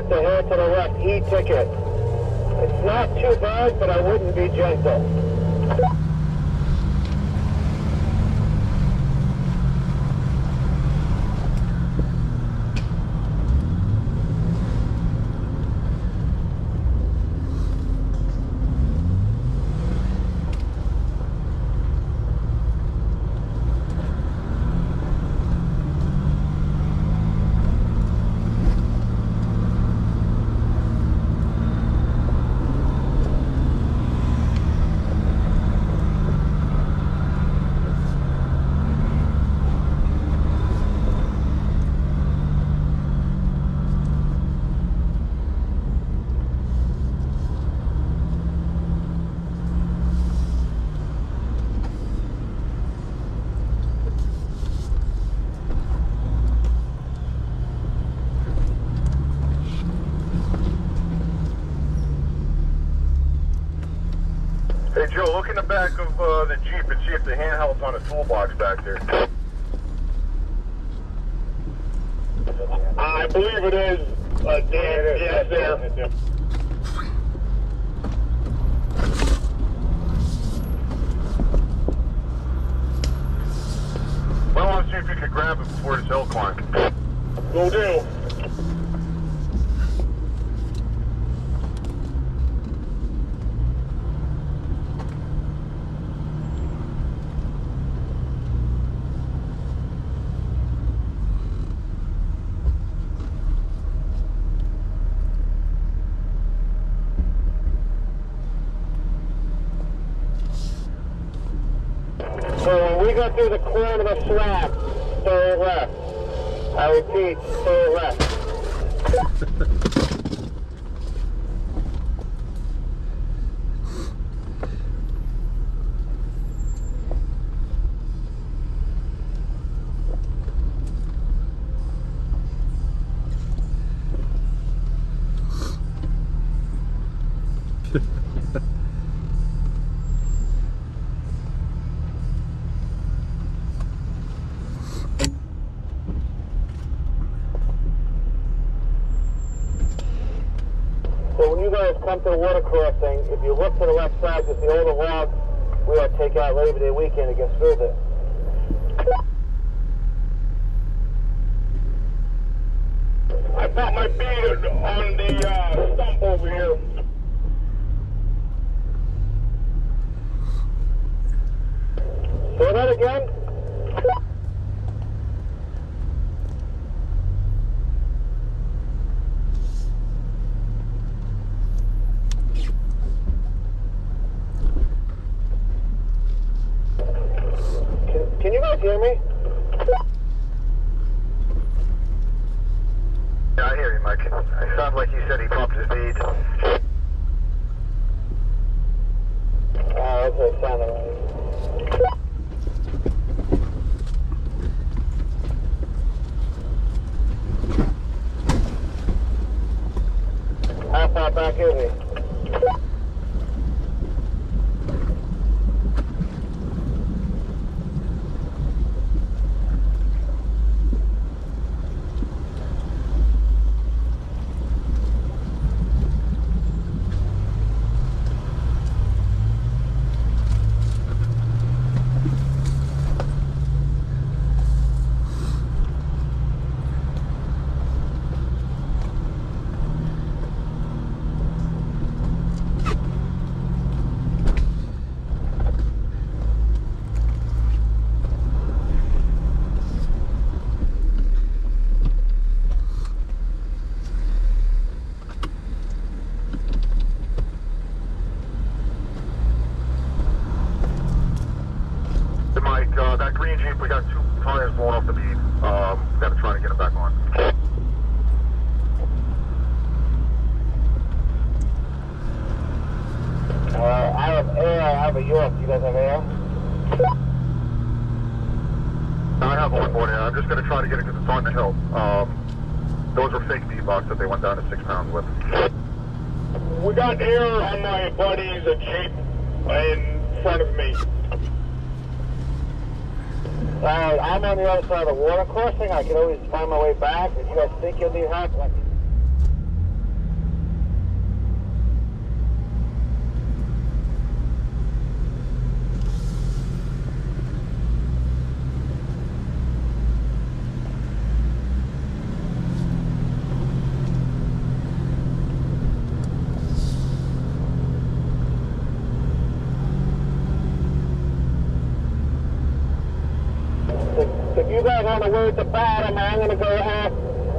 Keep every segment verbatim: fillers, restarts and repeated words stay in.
at the hill to the left, E-ticket. It's not too bad, but I wouldn't be gentle. Hey Joe, look in the back of uh, the Jeep and see if the handheld's on the toolbox back there. I believe it is. Uh, Dan, yeah, it is. Yeah, it's there. It's there. Well, I want to see if you can grab it before this hill climb. Will do. We go through the corner of the slab, stay left. I repeat, stay left. Come to the water crossing. If you look to the left side, just the older route we are take out Labor Day weekend to get through there. I put my beard on the uh, stump over here. Say that again. Hear me? Yeah, I hear you, Mike. It sounds like you said he bumped his bead. Oh, okay, it sounded right. How far back is he? On the other side of the water crossing, I can always find my way back. If you guys think you'll need help, let me on the way to bottom, I'm going to go up,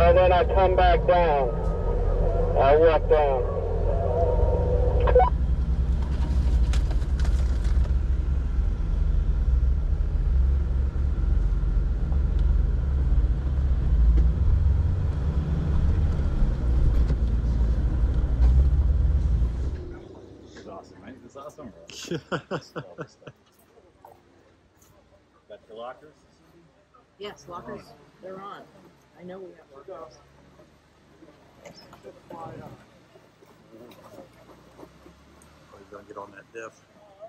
and then I come back down. I walk down. This is awesome, right? This is awesome. Got your lockers? Yes, lockers, they're on. I know we have lockers. Oh, you gotta get on that diff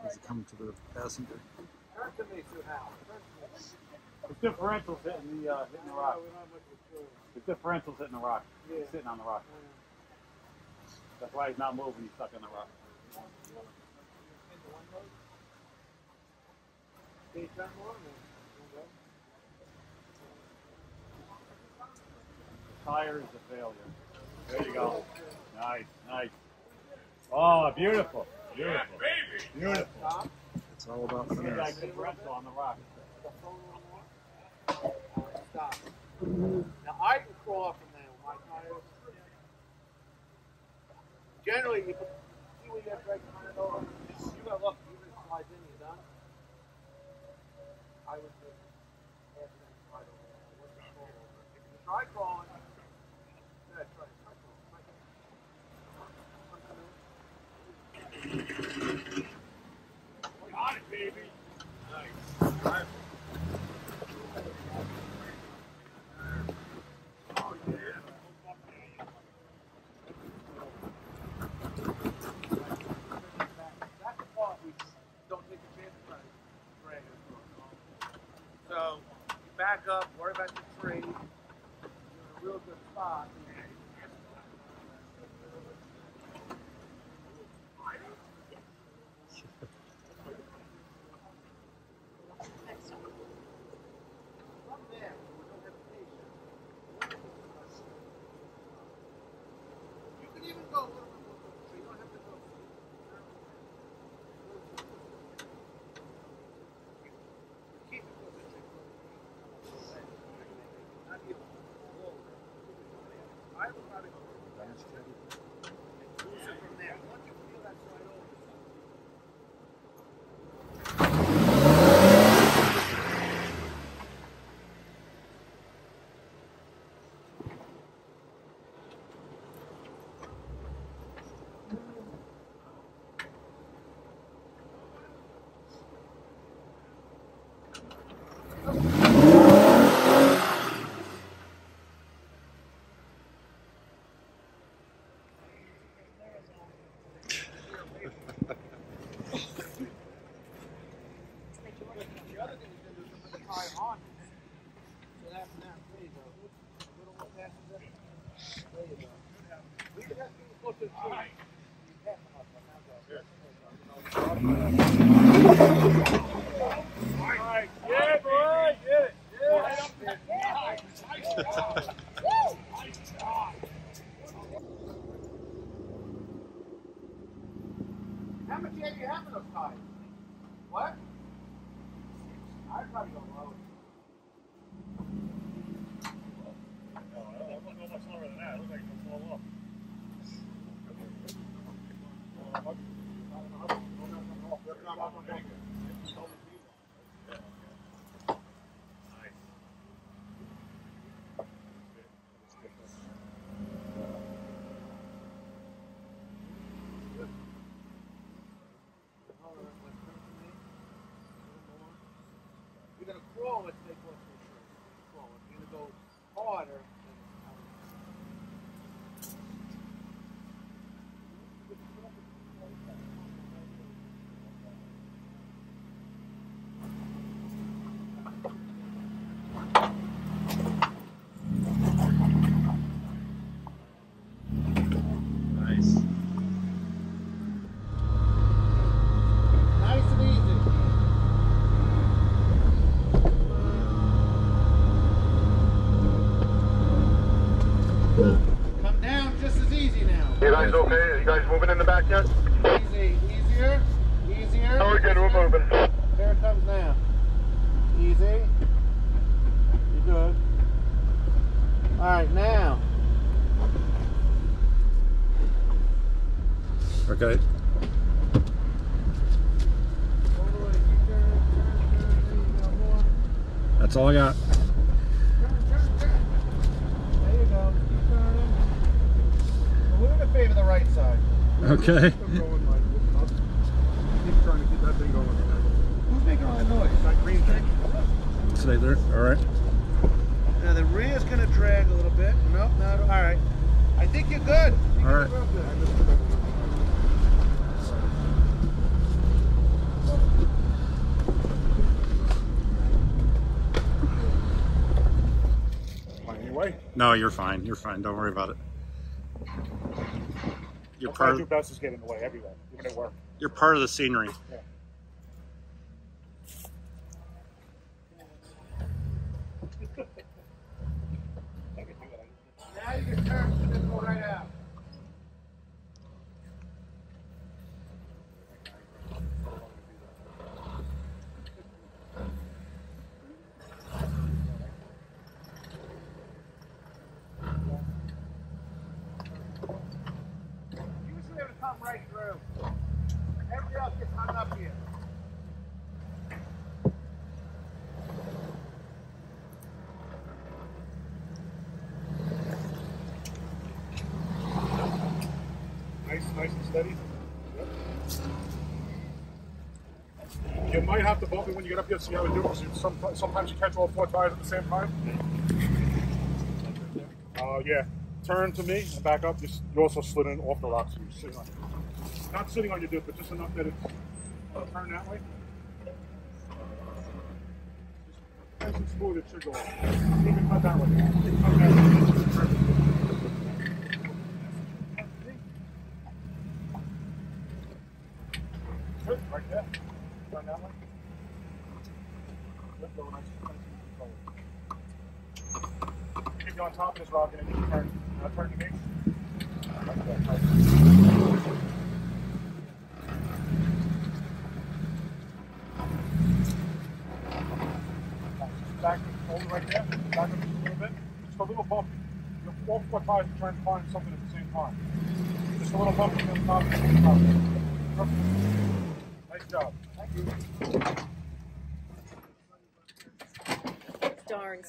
as you come to the passenger. The differential's hitting the, uh, hitting the rock. The differential's hitting the rock. He's sitting on the rock. That's why he's not moving, he's stuck on the rock. Tire is a failure. There you go. Nice, nice. Oh, beautiful. Beautiful. Yeah, baby. Beautiful. It's all about the guy could rest on the rock. Stop. Now I can crawl off from there with my tires. Generally, you can see what you have to right behind it over. You got lucky. You can slide in, you're done. I would do half of that slide over there. I wouldn't crawl over. If you try crawling, yeah, try it. Got it, baby. Nice. Right. Oh, yeah. That's the part we don't take a chance on. So, you back up, worry about the tree. You're in a real good spot. Okay, you guys moving in the back yet? Easy, easier, easier. Oh, we're good, we're moving. Here it comes now. Easy. You do Alright, now. Okay. That's all I got. Favor the right side. Okay. Keep trying to keep that thing going. Who's making all that noise? That green thing? Stay there. Alright. Now the rear is going to drag a little bit. Nope, not. Alright. I think you're good. Alright. Anyway? No, you're fine. You're fine. Don't worry about it. You're part of, is getting away everywhere, even at work. You're part of the scenery. Yeah. Now you can turn and just go right out. Right through. Everybody else gets hung up here. Nice, nice and steady. Yep. You might have to bump it when you get up here to see how it do, because you some, sometimes you catch all four tires at the same time. Uh, yeah. Turn to me and back up. You also slid in off the rocks. You're sitting on it. Not sitting on your dip, but just enough that it's uh, turn that way. Just nice and smooth, it should go off. Even cut that way. Cut that way. Good, right there. Turn that way. Let go nice and forward. Keep you on top of this rock and then you turn. Uh, turn to me. Uh, right there, right there. Back over right there. Back up just a little bit. Just a little bumpy. You're four foot high and trying to find something at the same time. Just a little bumpy on the top of the top. Nice job. Thank you. Darn.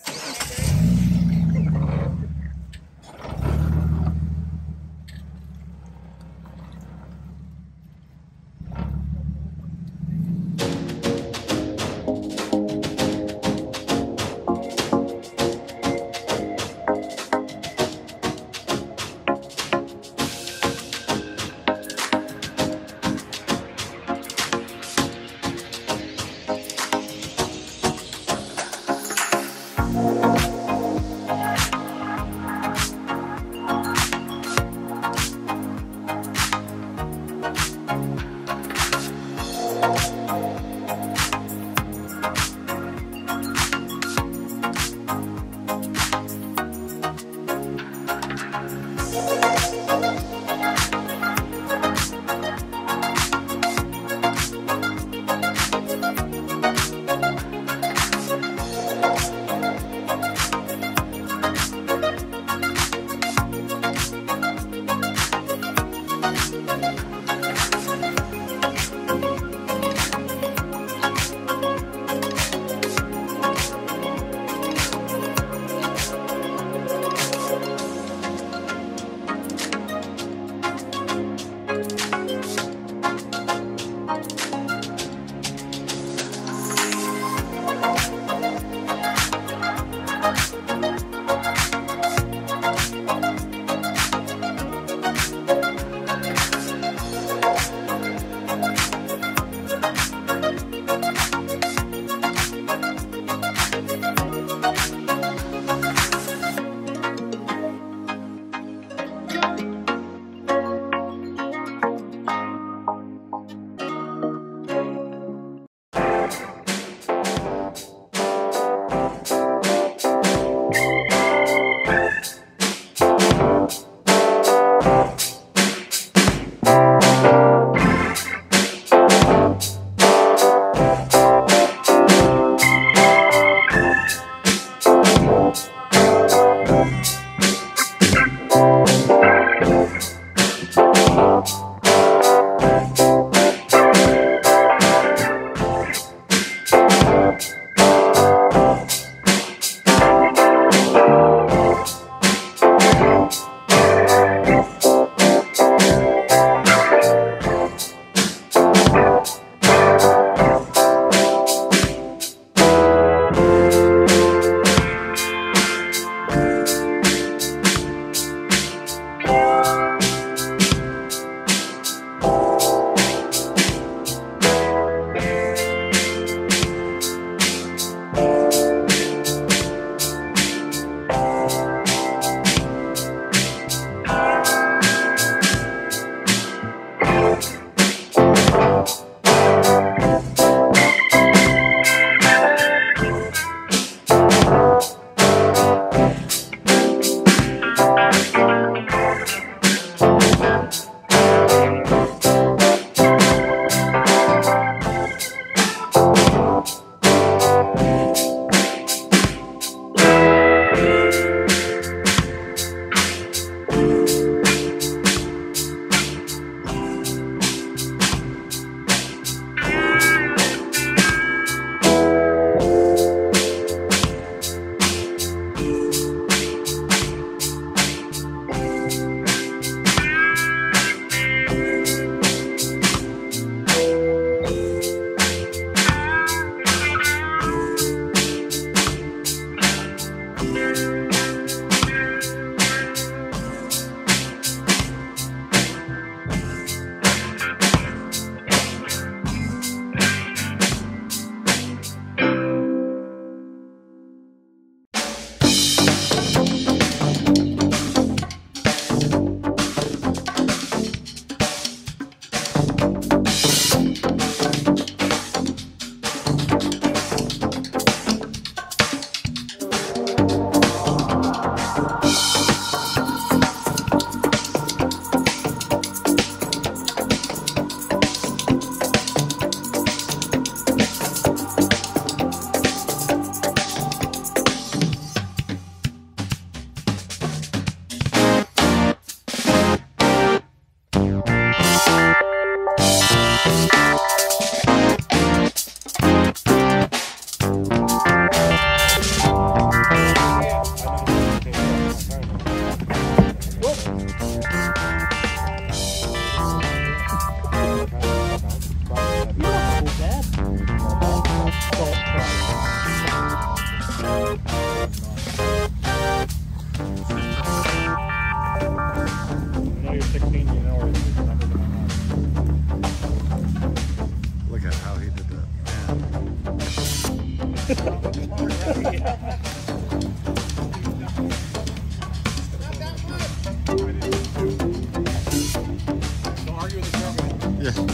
Yeah. Or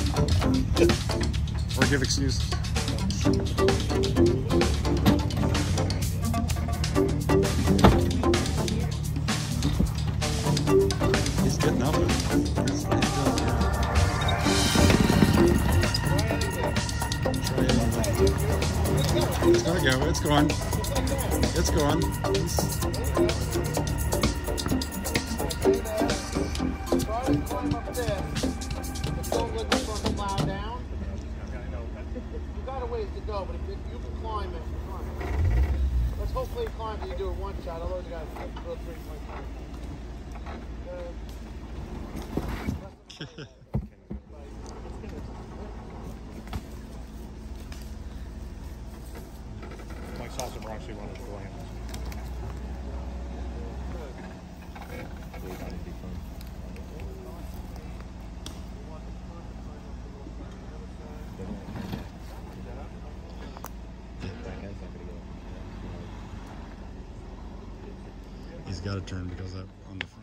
give excuses. He's getting up. That's what he's doing. It's gotta go. It's gone. It's gone. Try to climb up there. Just don't let this one plow down. You got a ways to go, but if you can climb it, climb it. Let's hopefully climb that you do it one shot. Although you got to go three point five. Awesome, we're actually one of the glands. He's got a turn because that on the front.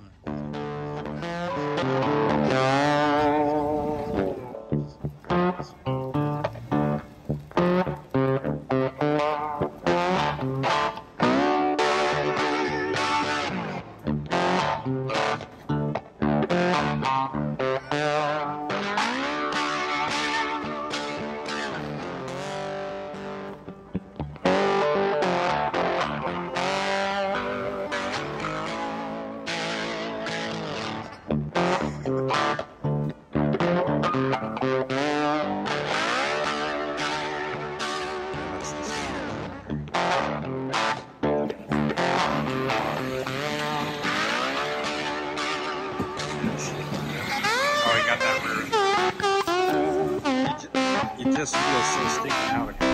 It just feels so stinking out of here.